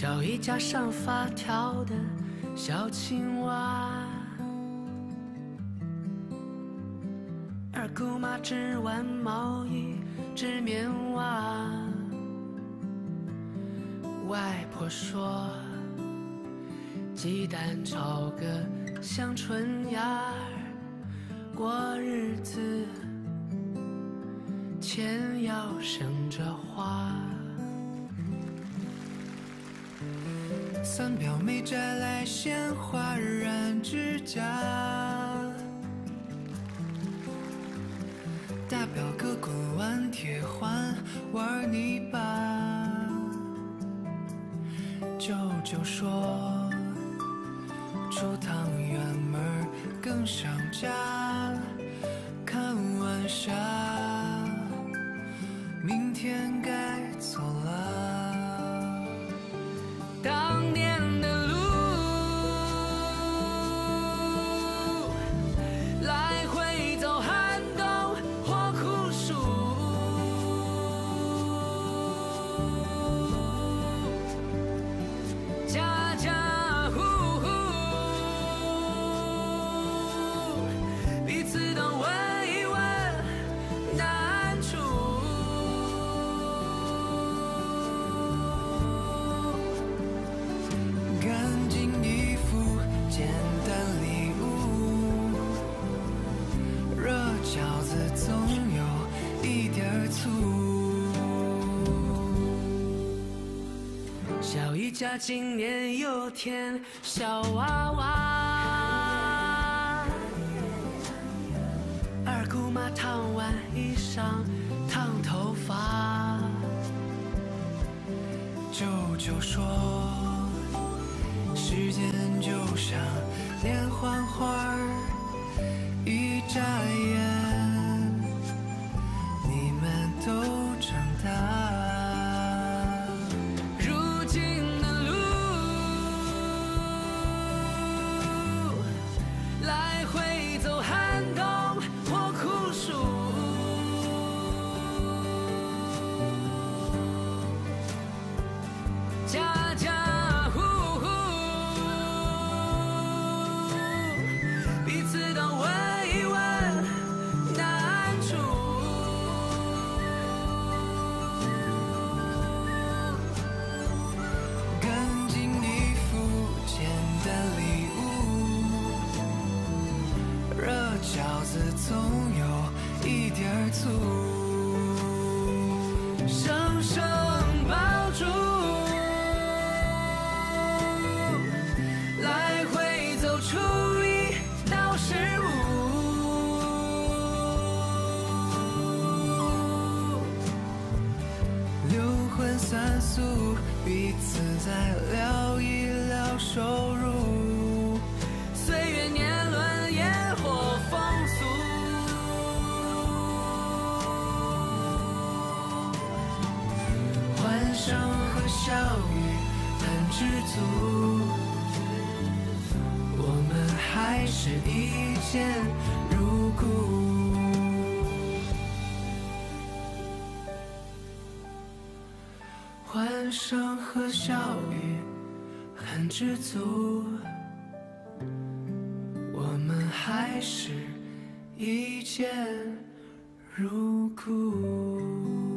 小衣架上发条的小青蛙，二姑妈织完毛衣织棉袜。外婆说，鸡蛋炒个香椿芽儿，过日子钱要省着花。 三表妹摘来鲜花染指甲，大表哥滚完铁环玩泥巴。舅舅说，出趟远门更想家，看晚霞，明天该走了。 当年的路，来回走寒冬或酷暑。家家户户，彼此都问一问难处。 总有一点醋。小姨家今年又添小娃娃，二姑妈烫完衣裳烫头发。舅舅说，时间就像连环花，一眨眼。 都长大，如今的路，来回走寒冬或酷暑。家家户户，彼此都问一问难处。 饺子总有一点醋，生生抱住，来回走出一道15，六荤三素，彼此再聊一聊收入，岁月年轮。 欢声和笑语很知足，我们还是一见如故。欢声和笑语很知足，我们还是一见如故。